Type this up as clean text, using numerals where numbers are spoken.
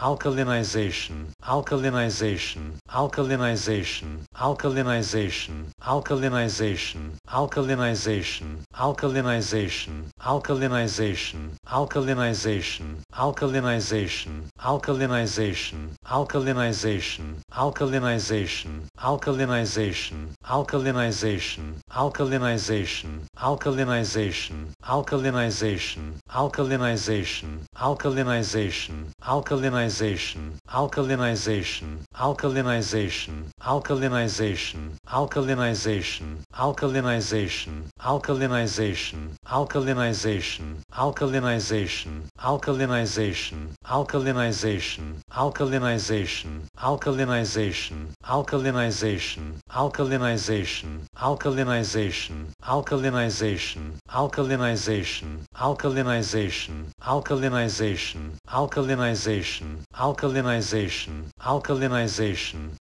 alkalinization, alkalinization, alkalinization, alkalinization, alkalinization, alkalinization, alkalinization, alkalinization, alkalinization, alkalinization, alkalinization, alkalinization, alkalinization, alkalinization, alkalinization, alkalinization, alkalinization, alkalinization, alkalinization, alkalinization, alkalinization, alkalinization, alkalinization, alkalinization, alkalinization, alkalinization, alkalinization, alkalinization, alkalinization, alkalinization, alkalinization, alkalinization, alkalinization, alkalinization, alkalinization, alkalinization, alkalinization, alkalinization, alkalinization, alkalinization, alkalinization, alkalinization, alkalinization,